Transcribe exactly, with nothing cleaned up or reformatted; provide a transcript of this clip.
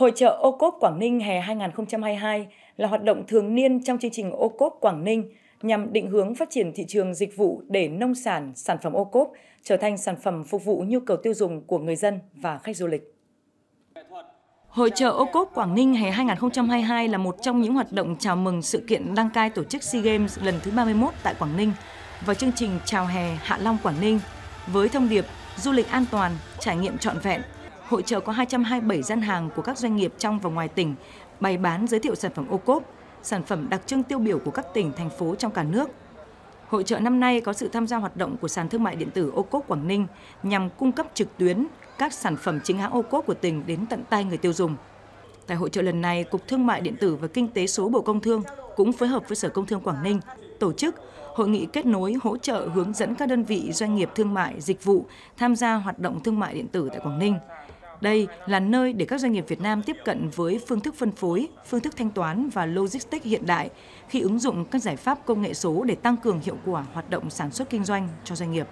Hội chợ ô cốp Quảng Ninh hè hai nghìn không trăm hai mươi hai là hoạt động thường niên trong chương trình ô cốp Quảng Ninh nhằm định hướng phát triển thị trường dịch vụ để nông sản, sản phẩm ô cốp trở thành sản phẩm phục vụ nhu cầu tiêu dùng của người dân và khách du lịch. Hội chợ ô cốp Quảng Ninh hè hai nghìn không trăm hai mươi hai là một trong những hoạt động chào mừng sự kiện đăng cai tổ chức SEA Games lần thứ ba mươi mốt tại Quảng Ninh và chương trình Chào hè Hạ Long Quảng Ninh với thông điệp du lịch an toàn, trải nghiệm trọn vẹn. Hội chợ có hai trăm hai mươi bảy gian hàng của các doanh nghiệp trong và ngoài tỉnh bày bán giới thiệu sản phẩm ô cốp, sản phẩm đặc trưng tiêu biểu của các tỉnh, thành phố trong cả nước. Hội chợ năm nay có sự tham gia hoạt động của sàn thương mại điện tử ô cốp Quảng Ninh nhằm cung cấp trực tuyến các sản phẩm chính hãng ô cốp của tỉnh đến tận tay người tiêu dùng. Tại hội chợ lần này, Cục Thương mại Điện tử và Kinh tế số Bộ Công Thương cũng phối hợp với Sở Công Thương Quảng Ninh tổ chức hội nghị kết nối hỗ trợ hướng dẫn các đơn vị doanh nghiệp thương mại, dịch vụ tham gia hoạt động thương mại điện tử tại Quảng Ninh. Đây là nơi để các doanh nghiệp Việt Nam tiếp cận với phương thức phân phối, phương thức thanh toán và logistics hiện đại khi ứng dụng các giải pháp công nghệ số để tăng cường hiệu quả hoạt động sản xuất kinh doanh cho doanh nghiệp.